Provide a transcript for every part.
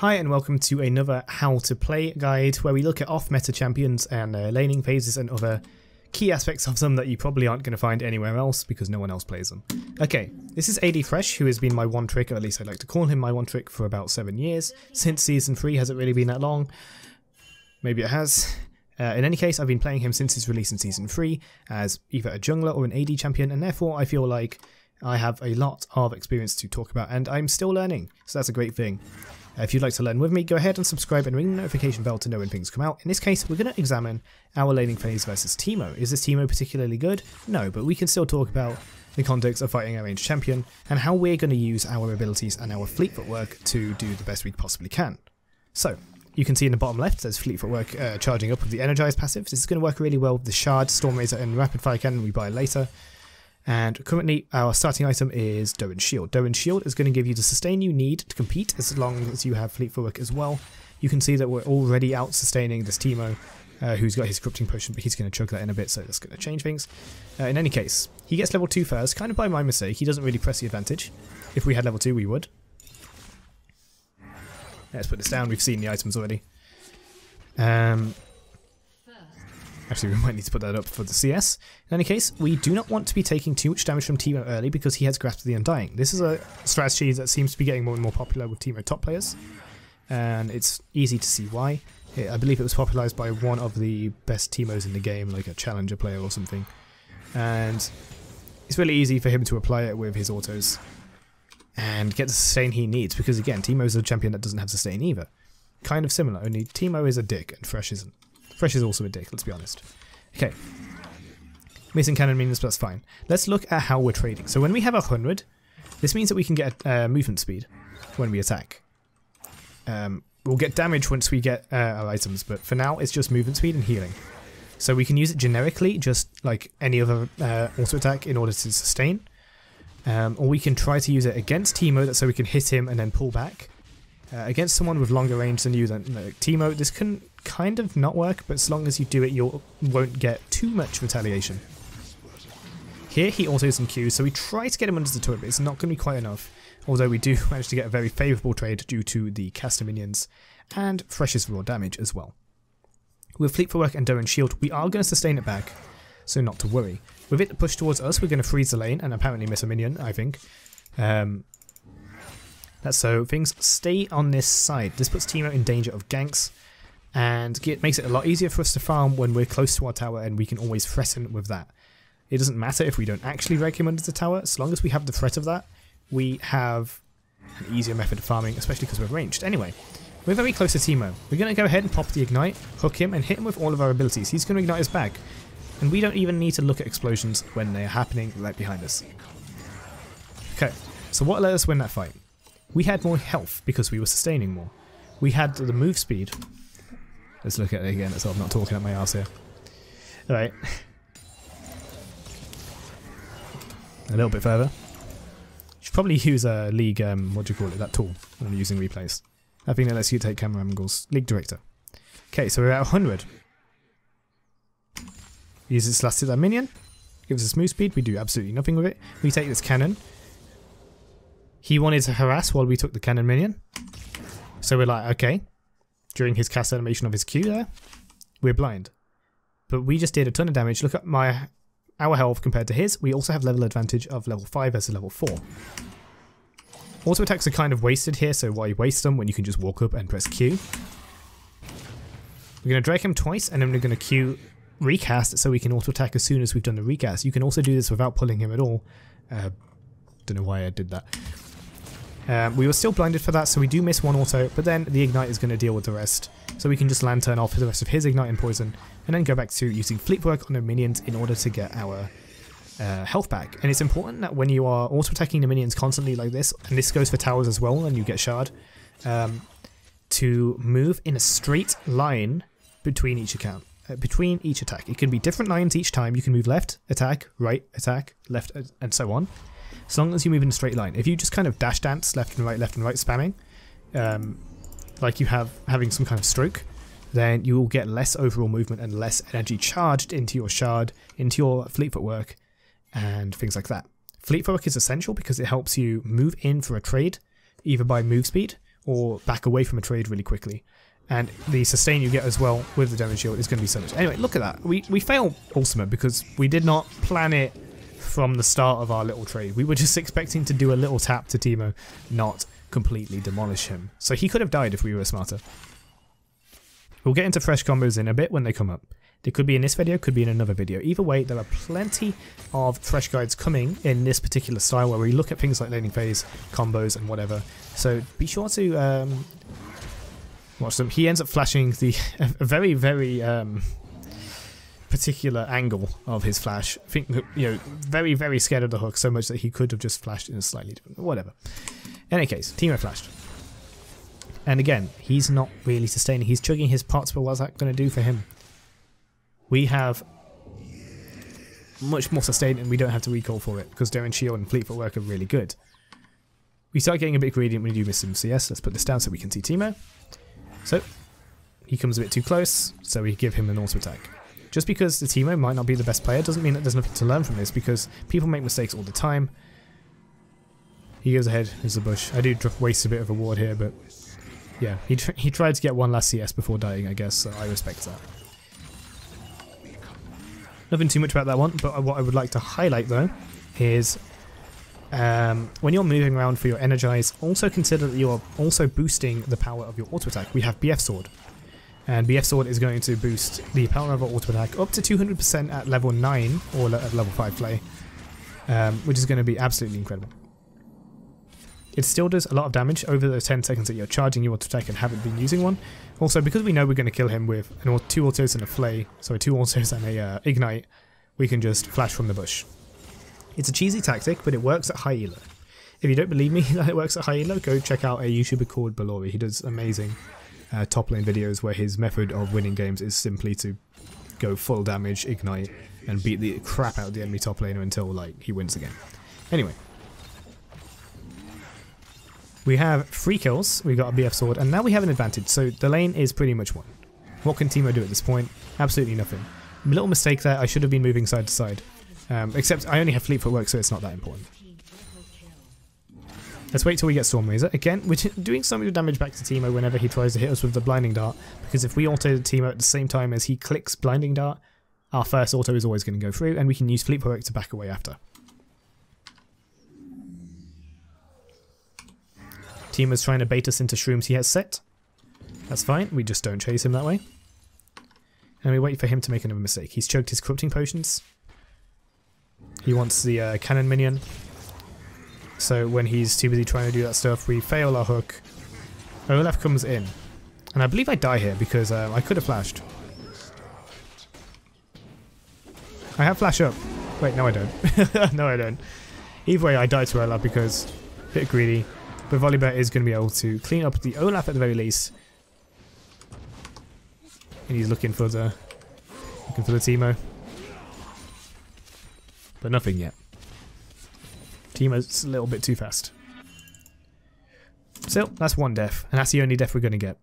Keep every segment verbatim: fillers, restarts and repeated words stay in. Hi and welcome to another How to Play guide where we look at off-meta champions and uh, laning phases and other key aspects of them that you probably aren't going to find anywhere else because no one else plays them. Okay, this is A D Thresh, who has been my one trick, or at least I like to call him my one trick, for about seven years. Since Season three, has it really been that long? Maybe it has. Uh, in any case, I've been playing him since his release in Season three as either a jungler or an A D champion, and therefore I feel like I have a lot of experience to talk about, and I'm still learning, so that's a great thing. If you'd like to learn with me, go ahead and subscribe and ring the notification bell to know when things come out. In this case, we're going to examine our laning phase versus Teemo. Is this Teemo particularly good? No, but we can still talk about the context of fighting a ranged champion and how we're going to use our abilities and our Fleet Footwork to do the best we possibly can. So, you can see in the bottom left there's Fleet Footwork uh, charging up with the Energize passive. This is going to work really well with the Shard, Storm Razor and Rapid Fire Cannon we buy later. And currently our starting item is Doran's Shield. Doran's Shield is going to give you the sustain you need to compete as long as you have Fleet Footwork as well. You can see that we're already out sustaining this Teemo, uh, who's got his Corrupting Potion, but he's going to chug that in a bit, so that's going to change things. Uh, in any case, he gets level two first, kind of by my mistake. He doesn't really press the advantage. If we had level two, we would. Let's put this down, we've seen the items already. Um... Actually, we might need to put that up for the C S. In any case, we do not want to be taking too much damage from Teemo early because he has Grasped the Undying. This is a strategy that seems to be getting more and more popular with Teemo top players, and it's easy to see why. I believe it was popularized by one of the best Teemos in the game, like a challenger player or something. And it's really easy for him to apply it with his autos and get the sustain he needs because, again, Teemo is a champion that doesn't have sustain either. Kind of similar, only Teemo is a dick and Thresh isn't. Thresh is also a dick, let's be honest. Okay. Missing cannon means that's fine. Let's look at how we're trading. So when we have one hundred, this means that we can get uh, movement speed when we attack. Um, we'll get damage once we get uh, our items, but for now it's just movement speed and healing. So we can use it generically, just like any other uh, auto attack, in order to sustain. Um, or we can try to use it against Teemo, so we can hit him and then pull back. Uh, against someone with longer range than you, than like Teemo, this can kind of not work, but as long as you do it, you won't get too much retaliation. Here he autos and Qs, so we try to get him under the turret, but it's not going to be quite enough, although we do manage to get a very favourable trade due to the caster minions and Thresh's raw damage as well. With Fleet Footwork and Doran's Shield, we are going to sustain it back, so not to worry. With it pushed towards us, we're going to freeze the lane and apparently miss a minion, I think. Um... That's so things stay on this side. This puts Teemo in danger of ganks, and it makes it a lot easier for us to farm when we're close to our tower, and we can always threaten with that. It doesn't matter if we don't actually reg him under the tower, as long as we have the threat of that, we have an easier method of farming, especially because we're ranged. Anyway, we're very close to Teemo. We're going to go ahead and pop the Ignite, hook him, and hit him with all of our abilities. He's going to ignite us back, and we don't even need to look at explosions when they're happening right behind us. Okay, so what let us win that fight? We had more health because we were sustaining more. We had the move speed. Let's look at it again, so I'm not talking at my ass here. Alright. A little bit further. Should probably use a League, um, what do you call it, that tool when I'm using replays. I think that lets you take camera angles. League Director. Okay, so we're at one hundred. Use this last hit that minion. Gives us move speed. We do absolutely nothing with it. We take this cannon. He wanted to harass while we took the cannon minion. So we're like, okay. During his cast animation of his Q there, we're blind. But we just did a ton of damage. Look at my our health compared to his. We also have level advantage of level five versus level four. Auto attacks are kind of wasted here, so why waste them when you can just walk up and press Q? We're going to drag him twice, and then we're going to Q recast so we can auto attack as soon as we've done the recast. You can also do this without pulling him at all. Uh, don't know why I did that. Um, we were still blinded for that, so we do miss one auto, but then the Ignite is going to deal with the rest. So we can just Lantern off the rest of his Ignite and Poison, and then go back to using Fleet Footwork on the minions in order to get our uh, health back. And it's important that when you are auto-attacking the minions constantly like this, and this goes for towers as well, and you get Shard, um, to move in a straight line between each account, uh, between each attack. It can be different lines each time. You can move left, attack, right, attack, left, and so on. As long as you move in a straight line. If you just kind of dash dance left and right, left and right spamming, um, like you have having some kind of stroke, then you will get less overall movement and less energy charged into your shard, into your Fleet Footwork, and things like that. Fleet Footwork is essential because it helps you move in for a trade, either by move speed or back away from a trade really quickly. And the sustain you get as well with the damage shield is going to be so much. Anyway, look at that. We, we fail Ultima because we did not plan it from the start of our little trade. We were just expecting to do a little tap to Teemo, not completely demolish him. So he could have died if we were smarter. We'll get into fresh combos in a bit when they come up. They could be in this video, could be in another video. Either way, there are plenty of Thresh guides coming in this particular style where we look at things like laning phase, combos, and whatever. So be sure to um, watch them. He ends up flashing the a very, very um, particular angle of his flash. I think, you know, very, very scared of the hook, so much that he could have just flashed in a slightly different, whatever. In any case, Teemo flashed. And again, he's not really sustaining. He's chugging his pots, but what's that going to do for him? We have much more sustain and we don't have to recall for it because Doran's Shield and Fleet Footwork are really good. We start getting a bit greedy when you miss some C S. Let's put this down so we can see Teemo. So, he comes a bit too close, so we give him an auto attack. Just because the Teemo might not be the best player doesn't mean that there's nothing to learn from this because people make mistakes all the time. He goes ahead, there's the bush. I do waste a bit of a ward here, but yeah, he, tr he tried to get one last C S before dying, I guess, so I respect that. Nothing too much about that one, but what I would like to highlight though is um, when you're moving around for your Energize, also consider that you're also boosting the power of your auto attack. We have B F Sword, and B F Sword is going to boost the power of our auto attack up to two hundred percent at level nine or le at level five play, um, which is going to be absolutely incredible. It still does a lot of damage over those ten seconds that you're charging your auto attack and haven't been using one. Also, because we know we're going to kill him with an or two autos and a flay, sorry, two autos and a uh, ignite, we can just flash from the bush. It's a cheesy tactic, but it works at high elo. If you don't believe me that it works at high elo, go check out a YouTuber called Balori. He does amazing uh, top lane videos where his method of winning games is simply to go full damage, ignite, and beat the crap out of the enemy top laner until like he wins the game. Anyway. We have three kills, we got a B F sword, and now we have an advantage, so the lane is pretty much won. What can Teemo do at this point? Absolutely nothing. A little mistake there, I should have been moving side to side. Um, except I only have Fleet Footwork, so it's not that important. Let's wait till we get Storm Razor. Again, we're doing some damage back to Teemo whenever he tries to hit us with the Blinding Dart, because if we auto Teemo at the same time as he clicks Blinding Dart, our first auto is always going to go through, and we can use Fleet Footwork to back away after. Teemo's trying to bait us into shrooms he has set. That's fine, we just don't chase him that way. And we wait for him to make another mistake. He's choked his corrupting potions. He wants the uh, cannon minion. So when he's too busy trying to do that stuff, we fail our hook. Olaf comes in. And I believe I die here because uh, I could have flashed. I have flash up. Wait, no I don't. No I don't. Either way I die to Olaf because a bit greedy. But Volibear is going to be able to clean up the Olaf at the very least. And he's looking for the looking for the Teemo. But nothing yet. Teemo's a little bit too fast. So that's one death, and that's the only death we're going to get.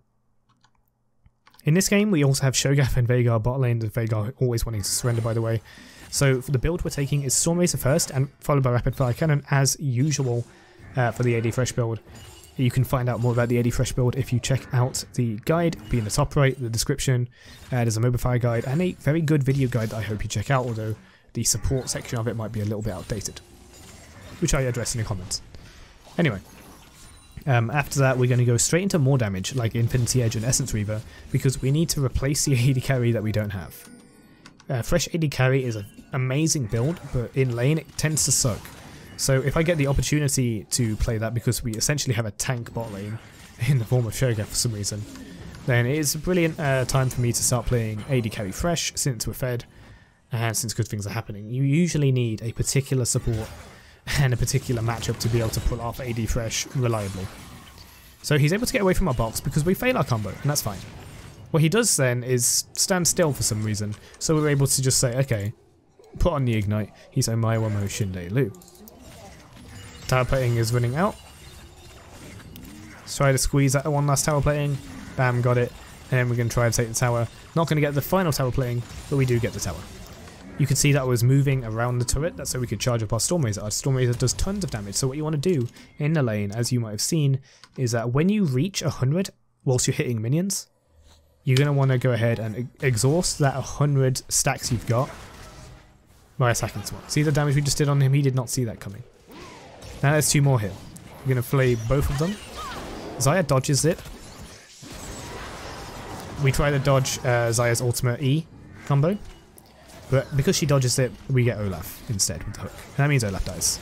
In this game, we also have Cho'Gath and Vhagar bot lane, and Vhagar always wanting to surrender, by the way. So the build we're taking is Storm Razor first, and followed by Rapid Fire Cannon as usual. Uh, for the A D Thresh build. You can find out more about the A D Thresh build if you check out the guide. It'll be in the top right, the description. Uh, there's a MOBAFire guide and a very good video guide that I hope you check out, although the support section of it might be a little bit outdated, which I address in the comments. Anyway, um, after that we're going to go straight into more damage like Infinity Edge and Essence Reaver because we need to replace the A D carry that we don't have. Uh, Thresh A D carry is an amazing build, but in lane it tends to suck. So if I get the opportunity to play that because we essentially have a tank bot lane in the form of Cho'Gath for some reason, then it is a brilliant uh, time for me to start playing A D carry Thresh since we're fed and since good things are happening. You usually need a particular support and a particular matchup to be able to pull off A D Thresh reliably. So he's able to get away from our box because we fail our combo, and that's fine. What he does then is stand still for some reason, so we're able to just say, okay, put on the ignite, he's Omaewa Mo Shinde Lu. Tower plating is running out. Let's try to squeeze that one last tower plating. Bam, got it. And then we're going to try and take the tower. Not going to get the final tower plating, but we do get the tower. You can see that I was moving around the turret. That's so we could charge up our Storm Razor. Our Storm Razor does tons of damage. So what you want to do in the lane, as you might have seen, is that when you reach one hundred whilst you're hitting minions, you're going to want to go ahead and exhaust that one hundred stacks you've got by attacking someone. See the damage we just did on him? He did not see that coming. Now there's two more here. We're going to flay both of them. Xayah dodges it. We try to dodge uh, Xayah's ultimate E combo, but because she dodges it, we get Olaf instead with the hook. And that means Olaf dies.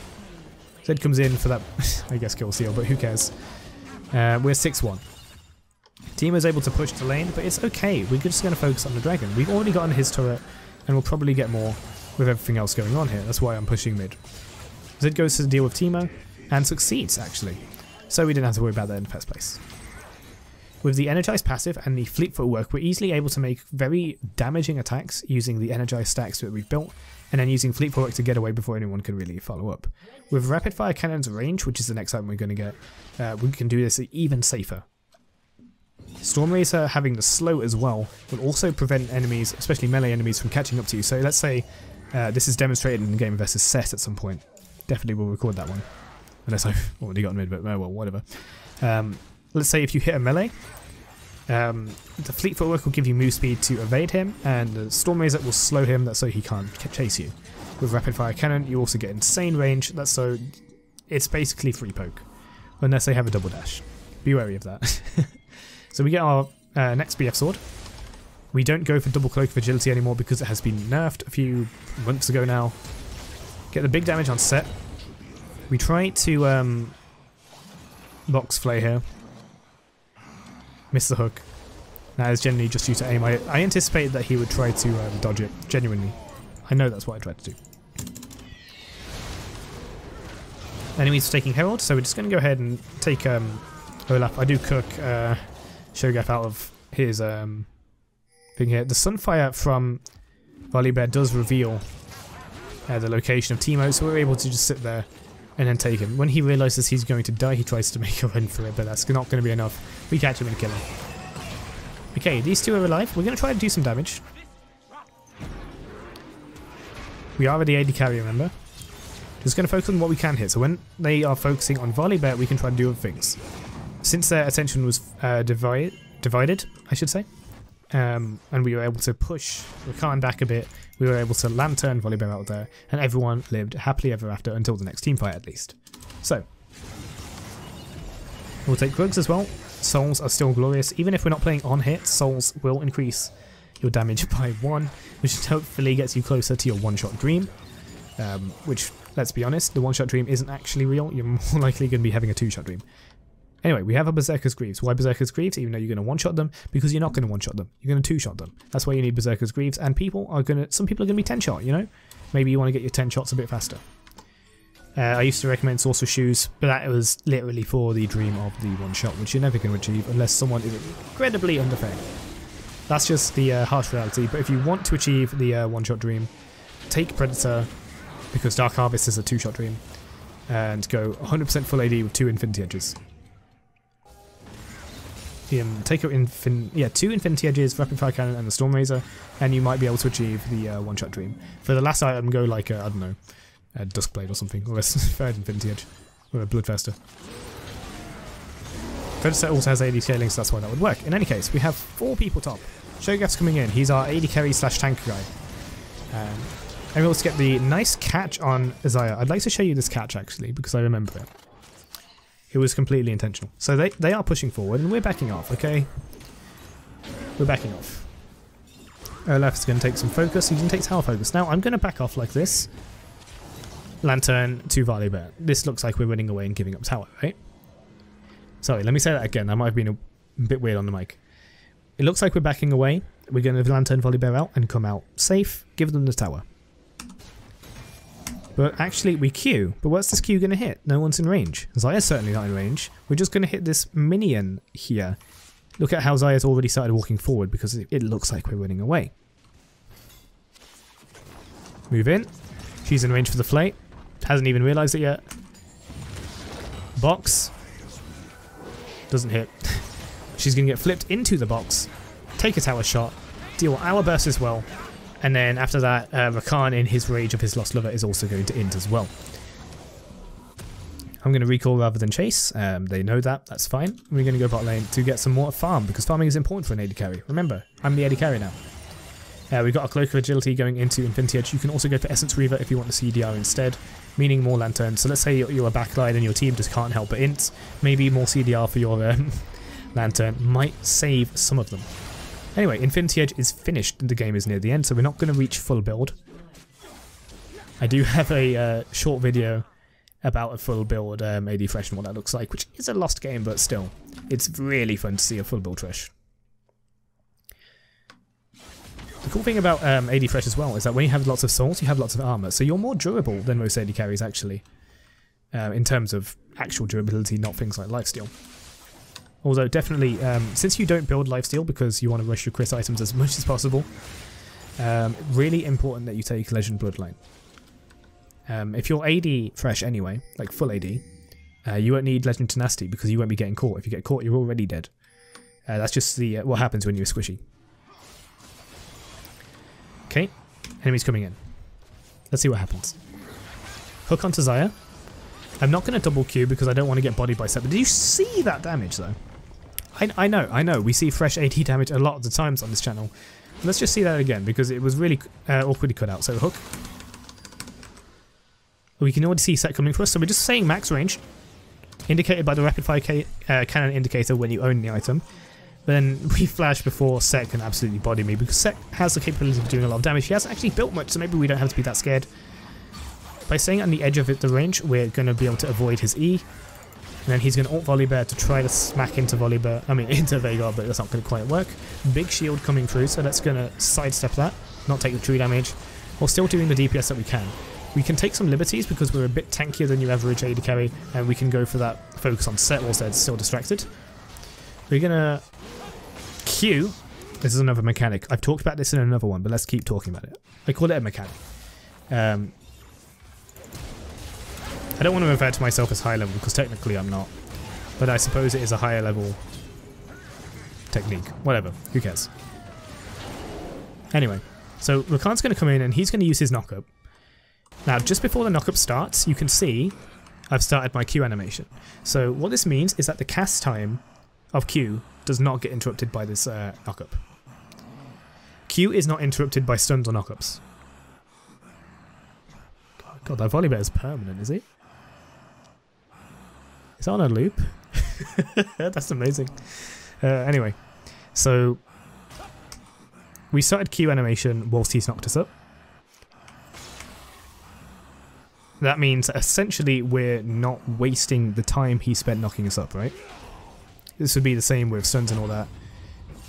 Zed comes in for that, I guess, kill seal, but who cares? Uh, we're six one. Team is able to push to lane, but it's okay. We're just going to focus on the dragon. We've already gotten his turret, and we'll probably get more with everything else going on here. That's why I'm pushing mid. Zed goes to deal with Teemo and succeeds, actually. So we didn't have to worry about that in the first place. With the Energized passive and the Fleet Footwork, we're easily able to make very damaging attacks using the Energized stacks that we've built, and then using Fleet Footwork to get away before anyone can really follow up. With Rapid Fire Cannon's range, which is the next item we're going to get, uh, we can do this even safer. Storm Razor having the slow as well will also prevent enemies, especially melee enemies, from catching up to you. So let's say uh, this is demonstrated in Game versus. Set at some point. Definitely will record that one. Unless I've already gotten rid of it, oh well, whatever. Um, Let's say if you hit a melee, um, the Fleet Footwork will give you move speed to evade him, and the Storm Razor will slow him, that's so he can't chase you. With Rapid Fire Cannon, you also get insane range, that's so it's basically free poke, unless they have a double dash. Be wary of that. So we get our uh, next B F Sword. We don't go for double Cloak of Agility anymore because it has been nerfed a few months ago now. Get the big damage on Set. We try to um, box Flay here. Miss the hook. That is generally just due to aim. I, I anticipated that he would try to um, dodge it, genuinely. I know that's what I tried to do. Enemies taking Herald, so we're just going to go ahead and take um, Olaf. I do cook uh, Cho'Gath out of his um, thing here. The Sunfire from Volibear does reveal uh, the location of Teemo, so we're able to just sit there and then take him. When he realises he's going to die, he tries to make a run for it, but that's not going to be enough. We catch him and kill him. Okay, these two are alive. We're going to try to do some damage. We are the A D carry, remember? Just going to focus on what we can hit. So when they are focusing on Volibear, we can try to do other things. Since their attention was uh, divide, divided, I should say, um, and we were able to push Rakan back a bit, we were able to lantern Volibear out there, and everyone lived happily ever after until the next team fight, at least. So, we'll take Rugs as well. Souls are still glorious. Even if we're not playing on hit, souls will increase your damage by one, which hopefully gets you closer to your one-shot dream, um, which, let's be honest, the one-shot dream isn't actually real. You're more likely going to be having a two-shot dream. Anyway, we have a Berserker's Greaves. Why Berserker's Greaves? Even though you're going to one-shot them, because you're not going to one-shot them. You're going to two-shot them. That's why you need Berserker's Greaves, and people are going to... Some people are going to be ten-shot, you know? Maybe you want to get your ten shots a bit faster. Uh, I used to recommend Sorcerer's Shoes, but that was literally for the dream of the one-shot, which you're never going to achieve unless someone is incredibly underfed. That's just the uh, harsh reality, but if you want to achieve the uh, one-shot dream, take Predator, because Dark Harvest is a two-shot dream, and go one hundred percent full A D with two Infinity Edges. Um, take out infin yeah, two Infinity Edges, Rapid Fire Cannon and the Storm Razor, and you might be able to achieve the uh, one-shot dream. For the last item, go like, a, I don't know, a Duskblade or something, or a third Infinity Edge, or a Blood Fester. Predator also has A D scaling, so that's why that would work. In any case, we have four people top. Cho'Gath's coming in, he's our A D carry slash tank guy. Um, and we also get the nice catch on Xayah. I'd like to show you this catch, actually, because I remember it. It was completely intentional. So they, they are pushing forward, and we're backing off, okay? We're backing off. Olaf is going to take some focus. He can take tower focus. Now, I'm going to back off like this. Lantern to Volibear. This looks like we're running away and giving up tower, right? Sorry, let me say that again. I might have been a bit weird on the mic. It looks like we're backing away. We're going to Lantern Volibear out and come out safe. Give them the tower. But actually, we Q. But what's this Q going to hit? No one's in range. Xayah's certainly not in range. We're just going to hit this minion here. Look at how Xayah's already started walking forward because it looks like we're running away. Move in. She's in range for the flay. Hasn't even realised it yet. Box. Doesn't hit. She's going to get flipped into the box. Take a tower shot. Deal our burst as well. And then after that, uh, Rakan in his Rage of his Lost Lover is also going to end as well. I'm going to recall rather than chase. Um, they know that. That's fine. We're going to go bot lane to get some more farm, because farming is important for an A D carry. Remember, I'm the A D carry now. Uh, we've got our Cloak of Agility going into Infinity Edge. You can also go for Essence Reaver if you want the C D R instead, meaning more lanterns. So let's say you're, you're a backline and your team just can't help but int. Maybe more C D R for your um, lantern might save some of them. Anyway, Infinity Edge is finished and the game is near the end, so we're not going to reach full build. I do have a uh, short video about a full build um, A D Thresh and what that looks like, which is a lost game, but still, it's really fun to see a full build Thresh. The cool thing about um, A D Thresh as well is that when you have lots of souls, you have lots of armor, so you're more durable than most A D carries actually, uh, in terms of actual durability, not things like lifesteal. Although definitely, um, since you don't build lifesteal because you want to rush your crit items as much as possible, um, really important that you take Legend Bloodline. Um, if you're A D Thresh anyway, like full A D, uh, you won't need Legend Tenacity because you won't be getting caught. If you get caught, you're already dead. Uh, that's just the uh, what happens when you're squishy. Okay, enemies coming in. Let's see what happens. Hook onto Xayah. I'm not going to double Q because I don't want to get bodied by Sep. Did you see that damage though? I, I know, I know. We see Thresh A D damage a lot of the times on this channel. Let's just see that again because it was really uh, awkwardly cut out. So hook. We can already see Set coming for us, so we're just saying max range, indicated by the Rapid Fire ca uh, Cannon indicator when you own the item. Then we flash before Set can absolutely body me, because Set has the capability of doing a lot of damage. She hasn't actually built much, so maybe we don't have to be that scared. By staying on the edge of it, the range, we're going to be able to avoid his E. And then he's going to ult Volibear to try to smack into Volibear, I mean into Vhagar, but that's not going to quite work. Big shield coming through, so that's going to sidestep that, not take the true damage, while still doing the D P S that we can. We can take some liberties because we're a bit tankier than your average A D carry, and we can go for that focus on Set whilst they're still distracted. We're going to Q. This is another mechanic. I've talked about this in another one, but let's keep talking about it. I call it a mechanic. Um, I don't want to refer to myself as high level because technically I'm not, but I suppose it is a higher level technique. Whatever. Who cares? Anyway, so Rakan's going to come in and he's going to use his knock-up. Now, just before the knock-up starts, you can see I've started my Q animation. So what this means is that the cast time of Q does not get interrupted by this uh, knock-up. Q is not interrupted by stuns or knock-ups. God, that Volibear is permanent, is it? Is that on a loop? That's amazing. Uh, anyway, so we started Q animation whilst he's knocked us up. That means essentially we're not wasting the time he spent knocking us up, right? This would be the same with stuns and all that.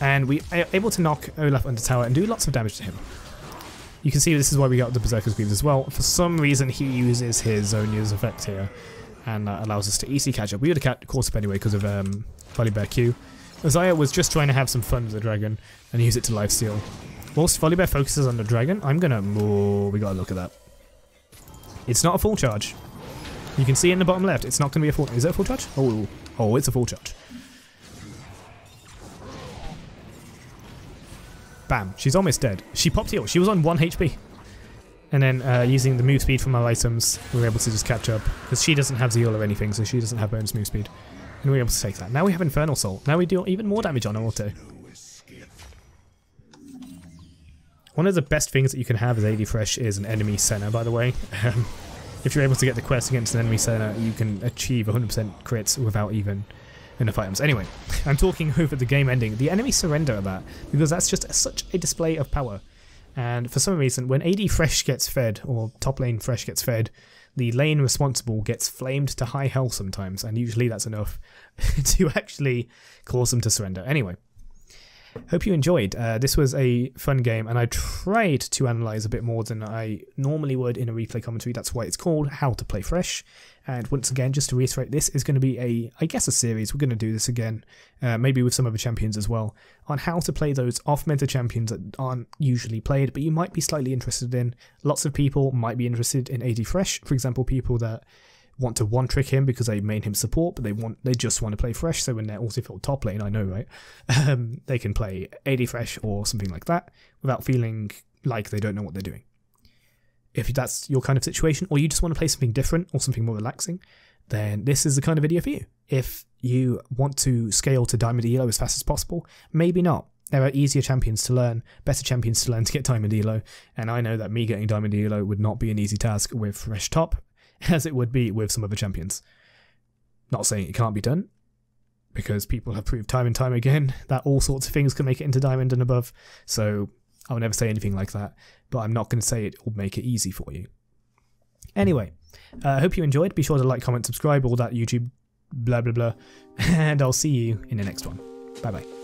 And we are able to knock Olaf under tower and do lots of damage to him. You can see this is why we got the Berserker's Greaves as well. For some reason he uses his Zonya's effect here, and that allows us to easily catch up. We would have caught up anyway because of um, Volibear Q. Xayah was just trying to have some fun with the dragon and use it to lifesteal. Whilst Volibear focuses on the dragon, I'm going to... Oh, we got to look at that. It's not a full charge. You can see in the bottom left, it's not going to be a full... Is it a full charge? Oh, oh, it's a full charge. Bam, she's almost dead. She popped heal. She was on one H P. And then uh, using the move speed from our items, we were able to just catch up. Because she doesn't have the heal or anything, so she doesn't have bonus move speed. And we were able to take that. Now we have Infernal Salt. Now we do even more damage on auto. One of the best things that you can have as A D Thresh is an enemy Senna, by the way. Um, if you're able to get the quest against an enemy Senna, you can achieve one hundred percent crits without even enough items. Anyway, I'm talking over the game ending. The enemy surrender at that, because that's just such a display of power. And for some reason, when A D Thresh gets fed, or top lane Thresh gets fed, the lane responsible gets flamed to high health sometimes, and usually that's enough to actually cause them to surrender. Anyway. Hope you enjoyed. Uh, this was a fun game, and I tried to analyse a bit more than I normally would in a replay commentary. That's why it's called How to Play Thresh. And once again, just to reiterate, this is going to be a, I guess, a series. We're going to do this again, uh, maybe with some other champions as well, on how to play those off-meta champions that aren't usually played, but you might be slightly interested in. Lots of people might be interested in A D Thresh. For example, people that want to one-trick him because they main him support, but they want they just want to play Thresh, so when they're also filled top lane, I know, right? Um, they can play A D Thresh or something like that without feeling like they don't know what they're doing. If that's your kind of situation, or you just want to play something different or something more relaxing, then this is the kind of video for you. If you want to scale to Diamond Elo as fast as possible, maybe not. There are easier champions to learn, better champions to learn to get Diamond Elo, and I know that me getting Diamond Elo would not be an easy task with Thresh Top, as it would be with some other champions. Not saying it can't be done, because people have proved time and time again that all sorts of things can make it into Diamond and above, so I'll never say anything like that, but I'm not going to say it will make it easy for you. Anyway, I uh, hope you enjoyed. Be sure to like, comment, subscribe, all that YouTube blah blah blah, and I'll see you in the next one. Bye bye.